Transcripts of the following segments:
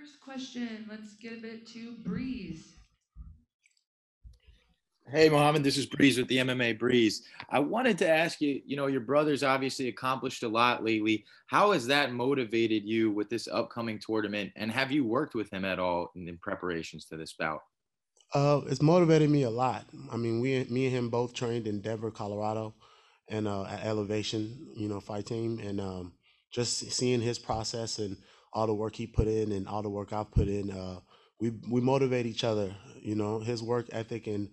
first question, let's give it to Breeze. Hey, Mohammed, this is Breeze with the MMA Breeze. I wanted to ask you, you know, your brother's obviously accomplished a lot lately. How has that motivated you with this upcoming tournament? And have you worked with him at all in preparations to this bout? It's motivated me a lot. I mean, me and him both trained in Denver, Colorado, and at Elevation, you know, fight team. And just seeing his process and all the work he put in and all the work I've put in, we motivate each other, you know, his work ethic, and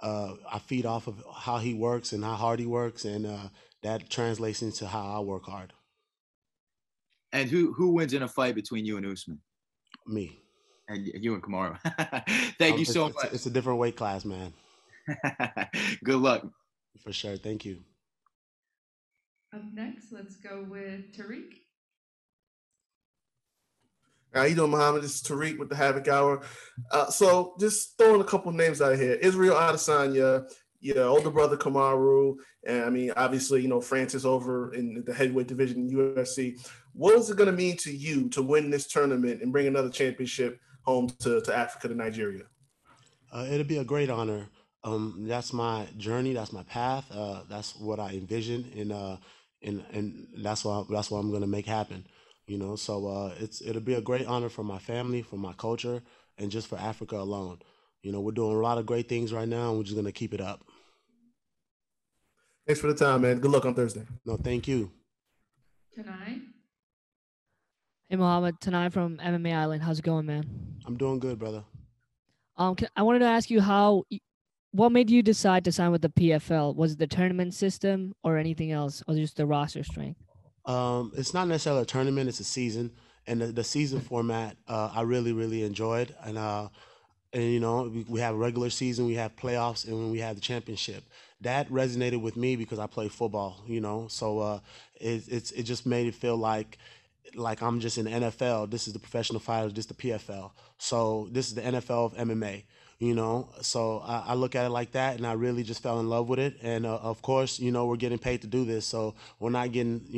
I feed off of how he works and how hard he works, and that translates into how I work hard. And who wins in a fight between you and Usman? Me. And you and Kamaru. Thank you so much. It's a different weight class, man. Good luck. For sure. Thank you. Up next, let's go with Tariq. How you doing, Mohammed? This is Tariq with the Havoc Hour. So just throwing a couple names out here. Israel Adesanya, your older brother Kamaru, and I mean, obviously, you know, Francis over in the heavyweight division in UFC. What is it going to mean to you to win this tournament and bring another championship home to Africa, to Nigeria? It'll be a great honor. That's my journey. That's my path. That's what I envisioned, and that's what I'm going to make happen. You know, so it'll be a great honor for my family, for my culture, and just for Africa alone. You know, we're doing a lot of great things right now, and we're just going to keep it up. Thanks for the time, man. Good luck on Thursday. No, thank you. Tanai? Hey, Mohammed. Tanai from MMA Island. How's it going, man? I'm doing good, brother. I wanted to ask you what made you decide to sign with the PFL? Was it the tournament system or anything else, or just the roster strength? It's not necessarily a tournament, it's a season. And the season format, I really, really enjoyed. And you know, we have regular season, we have playoffs, and when we have the championship. That resonated with me because I play football, you know. So it just made it feel like I'm just in the NFL. This is the professional fighters, this is the PFL. So this is the NFL of MMA, you know. So I look at it like that, and I really just fell in love with it. And of course, you know, we're getting paid to do this, so we're not getting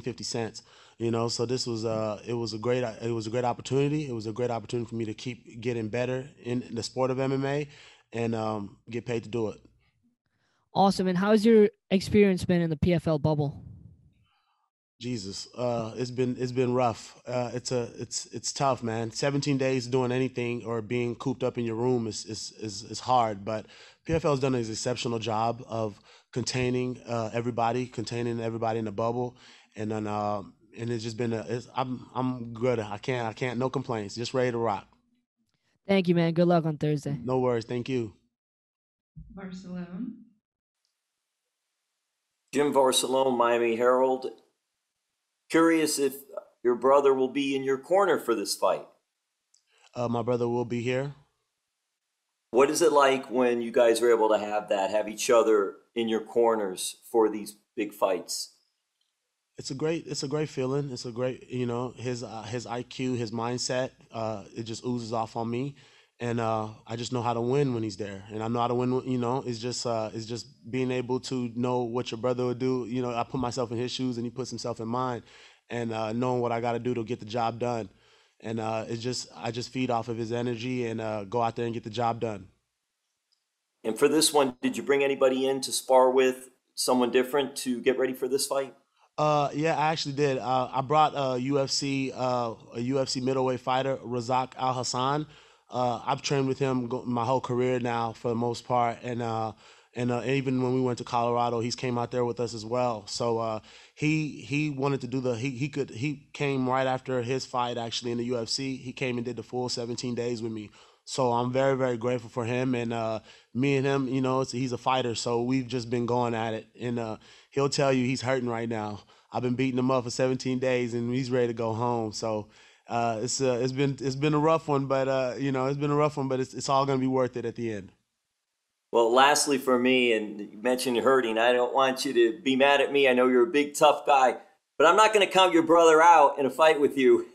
50 cents, you know. So this was a great opportunity. It was a great opportunity for me to keep getting better in the sport of MMA and get paid to do it. Awesome. And how's your experience been in the PFL bubble? Jesus, it's been rough. It's tough, man. 17 days doing anything or being cooped up in your room is hard. But PFL's done an exceptional job of containing everybody in the bubble, and then and it's just been I'm good. I can't no complaints. Just ready to rock. Thank you, man. Good luck on Thursday. No worries. Thank you. Barcelona. Jim Barcelona, Miami Herald. Curious if your brother will be in your corner for this fight. My brother will be here. What is it like when you guys are able to have each other in your corners for these big fights? It's a great feeling. It's a great, you know, his IQ, his mindset, it just oozes off on me. And I just know how to win when he's there. And I know how to win, you know, it's just being able to know what your brother would do. You know, I put myself in his shoes and he puts himself in mine, and knowing what I got to do to get the job done. And I just feed off of his energy and go out there and get the job done. And for this one, did you bring anybody in to spar with, someone different to get ready for this fight? Yeah, I actually did. I brought a UFC middleweight fighter, Razak Al-Hassan. I've trained with him my whole career now, for the most part, and even when we went to Colorado, he's came out there with us as well. So he wanted to do he came right after his fight, actually, in the UFC. He came and did the full 17 days with me. So I'm very, very grateful for him, and me and him, you know, he's a fighter, so we've just been going at it, and he'll tell you he's hurting right now. I've been beating him up for 17 days, and he's ready to go home. So. It's been a rough one, but it's all gonna be worth it at the end. Well, lastly for me, and you mentioned hurting, I don't want you to be mad at me. I know you're a big tough guy, but I'm not gonna count your brother out in a fight with you.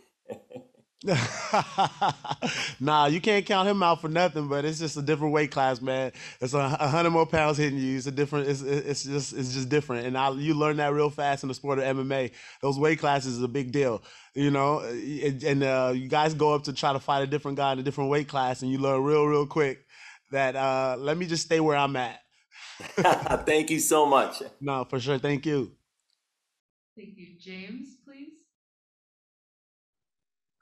Nah, you can't count him out for nothing, but it's just a different weight class, man. It's 100 more pounds hitting you. It's a different, it's just different. And you learn that real fast in the sport of MMA. Those weight classes is a big deal, you know, and you guys go up to try to fight a different guy in a different weight class, and you learn real quick that let me just stay where I'm at. Thank you so much. No, for sure. Thank you. Thank you. James, please.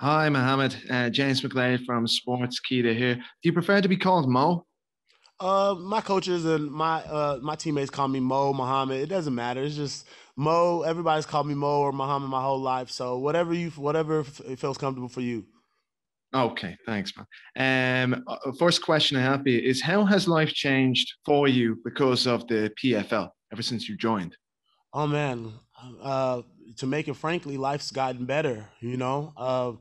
Hi, Mohammed. James McLean from Sportskeeda here. Do you prefer to be called Mo? My coaches and my teammates call me Mo, Mohammed. It doesn't matter. It's just Mo. Everybody's called me Mo or Mohammed my whole life. So whatever feels comfortable for you. Okay, thanks, man. First question I have for you is, how has life changed for you because of the PFL ever since you joined? Oh, man. To make it frankly, life's gotten better, you know.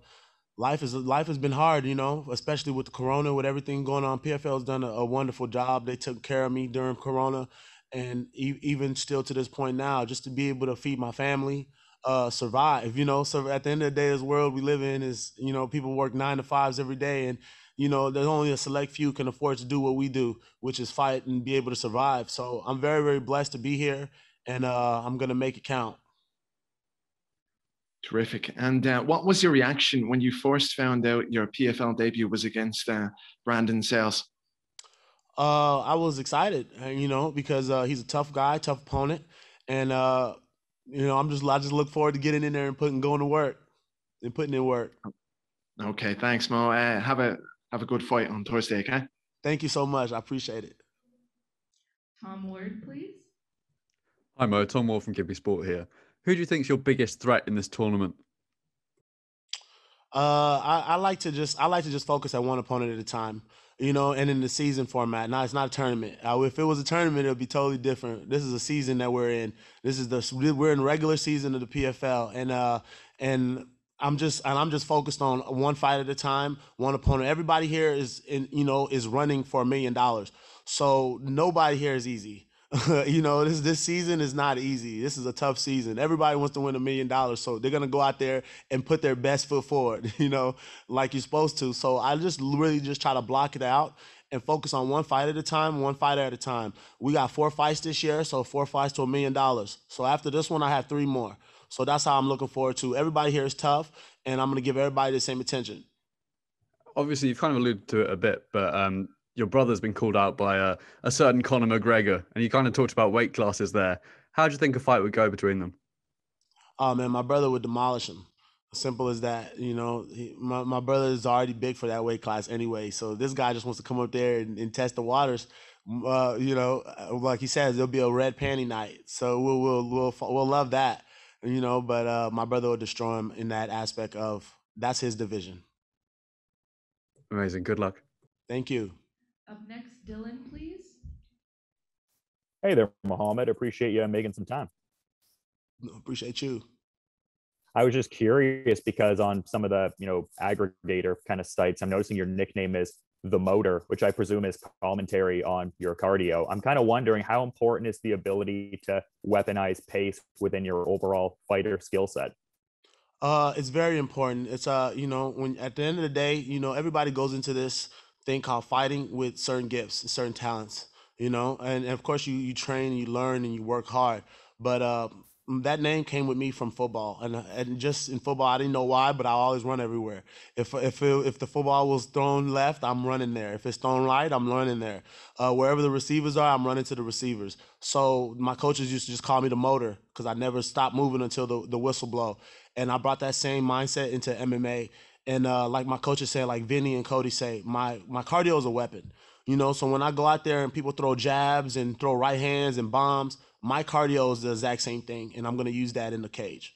Life has been hard, you know, especially with the corona, with everything going on. PFL's done a wonderful job. They took care of me during corona, and even still to this point now, just to be able to feed my family, survive, you know. So at the end of the day, this world we live in is, you know, people work 9 to 5s every day, and you know, there's only a select few can afford to do what we do, which is fight and be able to survive. So I'm very blessed to be here, and I'm gonna make it count. Terrific. And what was your reaction when you first found out your PFL debut was against Brandon Sayles? I was excited, you know, because he's a tough guy, tough opponent, and you know, I just look forward to getting in there and going to work and putting in work. Okay, thanks, Mo. Have a good fight on Thursday, okay? Thank you so much. I appreciate it. Tom Ward, please. Hi, Mo. Tom Wolf from Gibby Sport here. Who do you think is your biggest threat in this tournament? I like to just focus at one opponent at a time, you know, and in the season format. Now, it's not a tournament. If it was a tournament, it would be totally different. This is a season that we're in. We're in regular season of the PFL, and I'm just focused on one fight at a time, one opponent. Everybody here is running for $1 million, so nobody here is easy. You know, this season is not easy. This is a tough season. Everybody wants to win $1 million, so they're gonna go out there and put their best foot forward, you know, like you're supposed to. So I just really just try to block it out and focus on one fight at a time, one fighter at a time. We got 4 fights this year, so 4 fights to $1 million. So after this one, I have 3 more. So that's how I'm looking forward to. Everybody here is tough, and I'm gonna give everybody the same attention. Obviously, you've kind of alluded to it a bit, but your brother's been called out by a certain Conor McGregor, and you kind of talked about weight classes there. How do you think a fight would go between them? Oh, man, my brother would demolish him. Simple as that. You know, my brother is already big for that weight class anyway, so this guy just wants to come up there and test the waters. You know, like he says, there'll be a red panty night, so we'll love that, you know, but my brother will destroy him in that aspect of that's his division. Amazing. Good luck. Thank you. Up next, Dylan, please. Hey there, Mohammed. Appreciate you making some time. Appreciate you. I was just curious because on some of the, you know, aggregator kind of sites, I'm noticing your nickname is The Motor, which I presume is commentary on your cardio. I'm kind of wondering, how important is the ability to weaponize pace within your overall fighter skill set? It's very important. It's, you know, when at the end of the day, you know, everybody goes into this thing called fighting with certain gifts and certain talents, you know, and of course you train, you learn, and you work hard, but that name came with me from football, and just in football, I didn't know why, but I always run everywhere. If the football was thrown left, I'm running there. If it's thrown right, I'm running there. Wherever the receivers are, I'm running to the receivers. So my coaches used to just call me The Motor because I never stopped moving until the whistle blow, and I brought that same mindset into MMA. And like my coaches say, like Vinny and Cody say, my cardio is a weapon, you know? So when I go out there and people throw jabs and throw right hands and bombs, my cardio is the exact same thing, and I'm going to use that in the cage.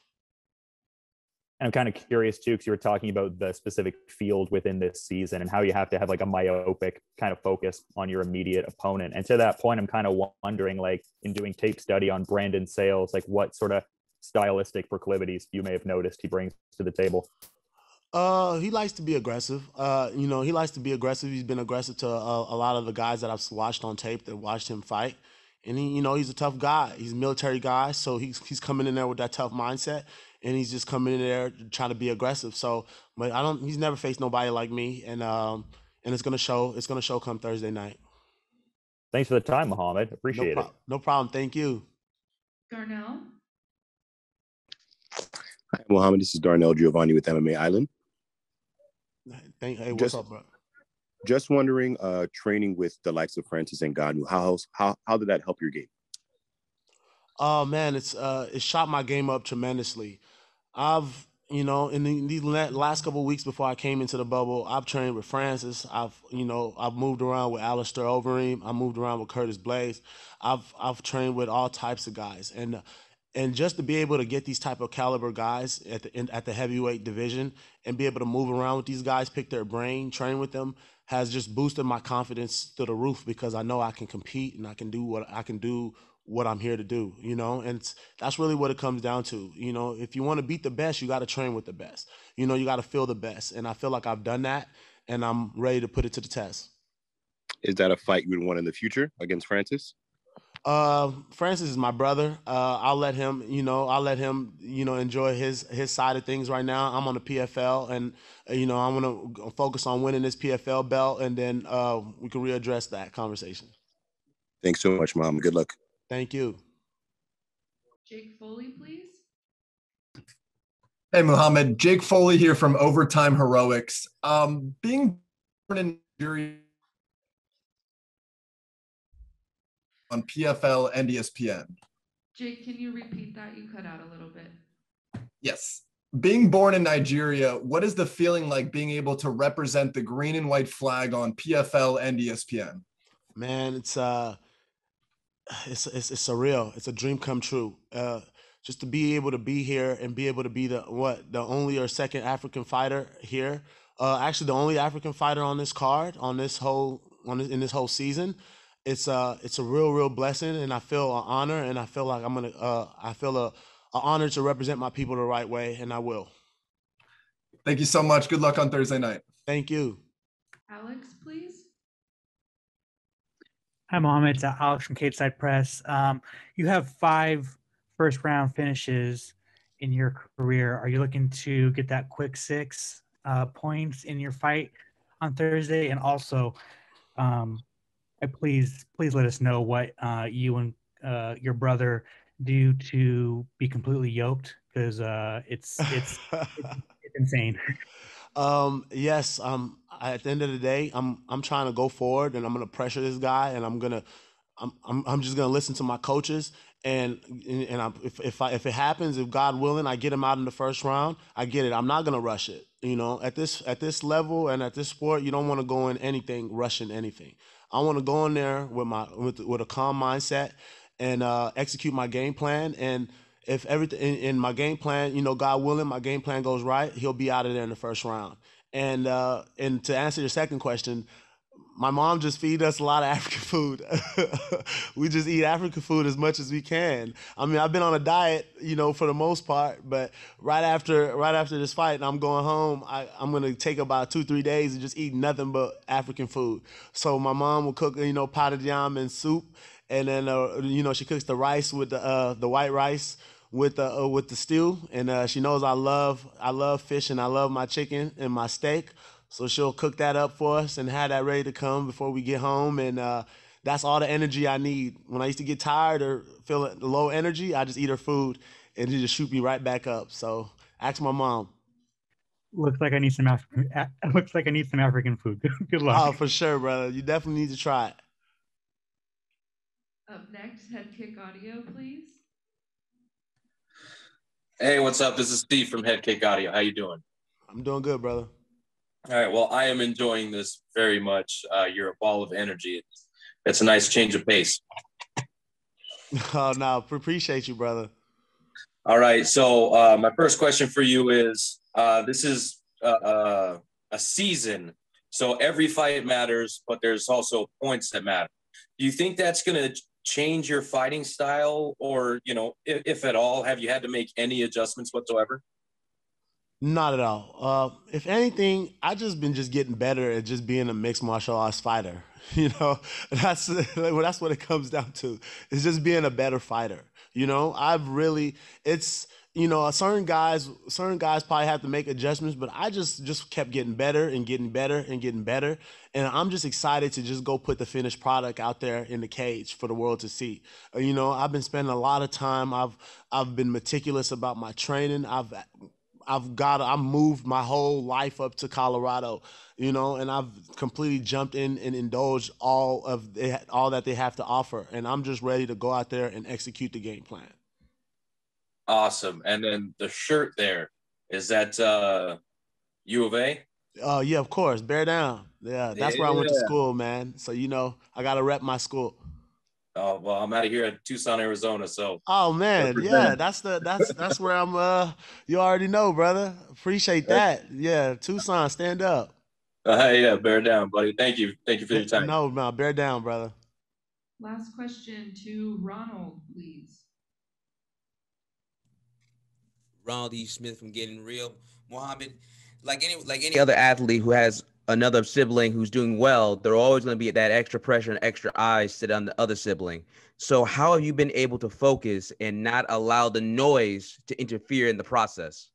And I'm kind of curious too, because you were talking about the specific field within this season and how you have to have like a myopic kind of focus on your immediate opponent. And to that point, I'm kind of wondering, like in doing tape study on Brandon Sayles, like what sort of stylistic proclivities you may have noticed he brings to the table. He likes to be aggressive. You know, he likes to be aggressive. He's been aggressive to a lot of the guys that I've watched on tape that watched him fight. And he, you know, he's a tough guy. He's a military guy, so he's coming in there with that tough mindset. and he's just coming in there trying to be aggressive. So, but I don't. He's never faced nobody like me, and it's gonna show. It's gonna show come Thursday night. Thanks for the time, Muhammad. Appreciate it. No problem. Thank you. Darnell. Hi, Muhammad. This is Darnell Giovanni with MMA Island. Hey, what's up, bro? Just wondering, training with the likes of Francis Ngannou, how did that help your game? Oh man, it shot my game up tremendously. I've, you know, in these last couple of weeks before I came into the bubble, I've trained with Francis. I've moved around with Alistair Overeem. I moved around with Curtis Blaydes. I've trained with all types of guys, and just to be able to get these type of caliber guys at the heavyweight division and be able to move around with these guys, pick their brain, train with them, has just boosted my confidence to the roof, because I know I can compete and I can do what I'm here to do, you know? And that's really what it comes down to. You know, if you want to beat the best, you got to train with the best. You know, you got to feel the best. And I feel like I've done that, and I'm ready to put it to the test. Is that a fight you would want in the future against Francis? Francis is my brother. I'll let him enjoy his side of things right now. I'm on the PFL, and, you know, I'm going to focus on winning this PFL belt, and then we can readdress that conversation. Thanks so much, Mom. Good luck. Thank you. Jake Foley, please. Hey, Muhammad. Jake Foley here from Overtime Heroics. Being born in Nigeria, on PFL and ESPN. Jake, can you repeat that? You cut out a little bit. Yes. Being born in Nigeria, what is the feeling like being able to represent the green and white flag on PFL and ESPN? Man, it's surreal. It's a dream come true. Just to be able to be here and be able to be the only or second African fighter here. Actually, the only African fighter on this card in this whole season. It's a real blessing, and I feel an honor, and I feel like I feel an honor to represent my people the right way, and I will. Thank you so much. Good luck on Thursday night. Thank you. Alex, please. Hi, Muhammad. It's Alex from Capeside Press. You have 5 first-round finishes in your career. Are you looking to get that quick 6 points in your fight on Thursday? And also, please let us know what you and your brother do to be completely yoked, because it's insane. Yes. At the end of the day, I'm trying to go forward, and I'm gonna pressure this guy, and I'm just gonna listen to my coaches, and if it happens, if God willing, I get him out in the first round. I get it. I'm not gonna rush it. You know, at this level and at this sport, you don't want to go in anything rushing anything. I want to go in there with a calm mindset and execute my game plan. And if everything in my game plan, you know, God willing, my game plan goes right, he'll be out of there in the first round. And to answer your second question, my mom just feed us a lot of African food. We just eat African food as much as we can. I mean, I've been on a diet, you know, for the most part, but right after this fight and I'm going home, I'm going to take about 2-3 days and just eat nothing but African food. So my mom will cook, you know, potted yam and soup. And then, you know, she cooks the rice with the white rice with the stew. And she knows I love fish, and I love my chicken and my steak. So she'll cook that up for us and have that ready to come before we get home. And that's all the energy I need. When I used to get tired or feel low energy, I just eat her food, and she just shoot me right back up. So ask my mom. Looks like I need some African food. Good luck. Oh, for sure, brother. You definitely need to try it. Up next, Headkick Audio, please. Hey, what's up? This is Steve from Headkick Audio. How you doing? I'm doing good, brother. All right. Well, I am enjoying this very much. You're a ball of energy. It's a nice change of pace. Oh, no. Appreciate you, brother. All right. So my first question for you is, this is a season. So every fight matters, but there's also points that matter. Do you think that's going to change your fighting style, or, you know, if at all, have you had to make any adjustments whatsoever? Not at all. If anything, I've just been getting better at just being a mixed martial arts fighter. You know, that's what it comes down to. It's just being a better fighter. You know, I've really, it's, you know, certain guys probably have to make adjustments, but I just kept getting better and getting better and getting better. And I'm just excited to just go put the finished product out there in the cage for the world to see. You know, I've been spending a lot of time. I've been meticulous about my training. I moved my whole life up to Colorado, you know, and I've completely jumped in and indulged all that they have to offer. And I'm just ready to go out there and execute the game plan. Awesome. And then the shirt there, is that U of A? Yeah, of course. Bear down. Yeah, that's where I went to school, man. So, you know, I got to rep my school. Oh, well, I'm out of here at Tucson, Arizona, so. Oh, man, 100%. Yeah, that's where I'm, you already know, brother. Appreciate that. Yeah, Tucson, stand up. Yeah, bear down, buddy. Thank you. Thank you for your time. No, bear down, brother. Last question to Ronald, please. Ronald E. Smith from Getting Real. Muhammad, like any other athlete who has another sibling who's doing well, they're always going to be at that extra pressure and extra eyes sit on the other sibling. So how have you been able to focus and not allow the noise to interfere in the process?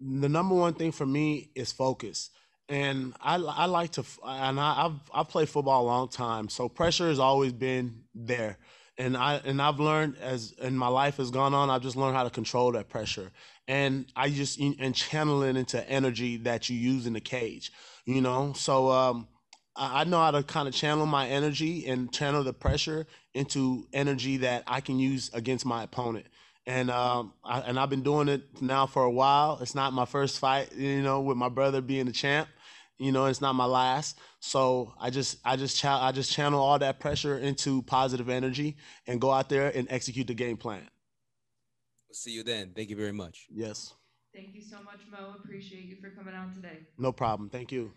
The number one thing for me is focus. And I like to, and I've played football a long time. So pressure has always been there. And I've learned as my life has gone on, I've just learned how to control that pressure. And I just channel it into energy that you use in the cage, you know? So I know how to kind of channel my energy and channel the pressure into energy that I can use against my opponent. And I've been doing it now for a while. It's not my first fight, you know, with my brother being the champ. You know, it's not my last. So I just channel all that pressure into positive energy and go out there and execute the game plan. We'll see you then. Thank you very much. Yes. Thank you so much, Mo. Appreciate you for coming out today. No problem. Thank you.